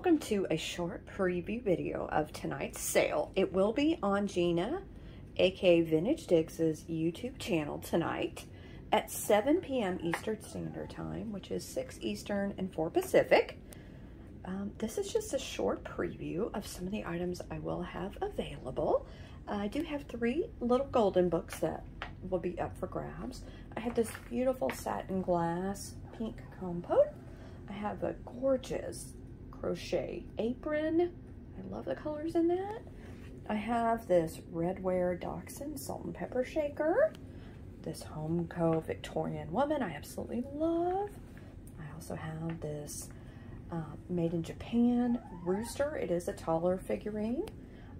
welcome to a short preview video of tonight's sale. It will be on Gina, aka Vintage Diggs's YouTube channel tonight at 7 p.m. Eastern Standard Time, which is 6 Eastern and 4 Pacific. This is just a short preview of some of the items I will have available. I do have three little golden books that will be up for grabs. I have this beautiful satin glass pink compote. I have a gorgeous crochet apron. I love the colors in that. I have this Redware Dachshund salt and pepper shaker. This Homeco Victorian woman I absolutely love. I also have this made in Japan rooster. It is a taller figurine.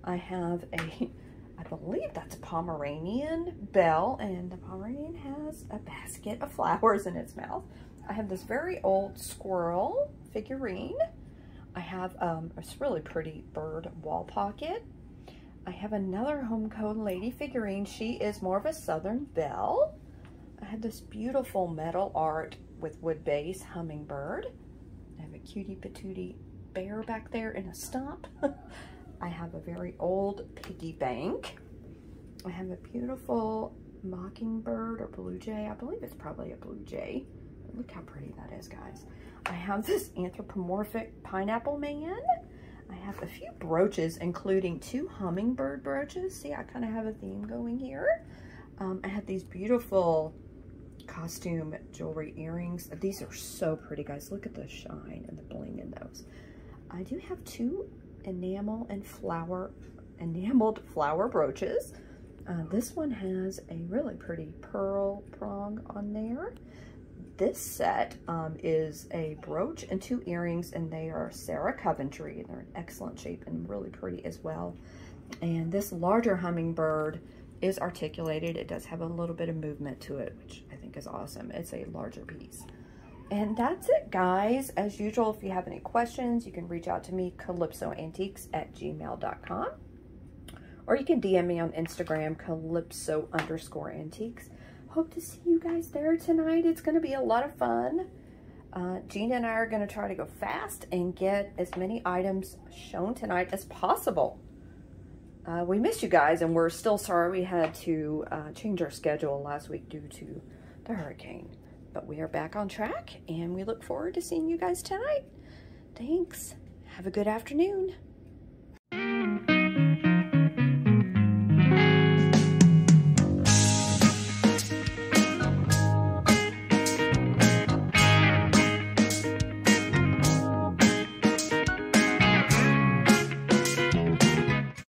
I have I believe that's a Pomeranian belle, and the Pomeranian has a basket of flowers in its mouth. I have this very old squirrel figurine. I have a really pretty bird wall pocket. I have another Homeco lady figurine. She is more of a southern belle. I have this beautiful metal art with wood base hummingbird. I have a cutie patootie bear back there in a stump. I have a very old piggy bank. I have a beautiful mockingbird or blue jay. I believe it's probably a blue jay. Look how pretty that is, guys. I have this anthropomorphic pineapple man. I have a few brooches, including two hummingbird brooches. See, I kind of have a theme going here. I have these beautiful costume jewelry earrings. These are so pretty, guys. Look at the shine and the bling in those. I do have two enameled flower brooches. This one has a really pretty pearl prong on there. This set is a brooch and two earrings, and they are Sarah Coventry. They're in excellent shape and really pretty as well. And this larger hummingbird is articulated. It does have a little bit of movement to it, which I think is awesome. It's a larger piece. And that's it, guys. As usual, if you have any questions, you can reach out to me, calypsoantiques@gmail.com. Or you can DM me on Instagram, calypso_antiques. Hope to see you guys there tonight. It's going to be a lot of fun. Gina and I are going to try to go fast and get as many items shown tonight as possible. We missed you guys, and we're still sorry we had to change our schedule last week due to the hurricane. But we are back on track, and we look forward to seeing you guys tonight. Thanks. Have a good afternoon.